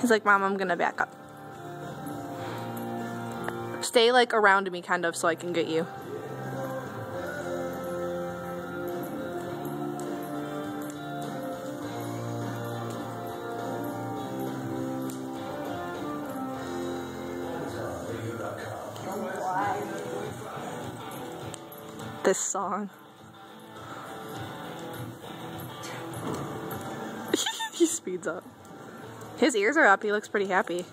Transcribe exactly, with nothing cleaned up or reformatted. He's like, Mom, I'm gonna back up. Stay like around me kind of so I can get you. This song. He speeds up. His ears are up. He looks pretty happy.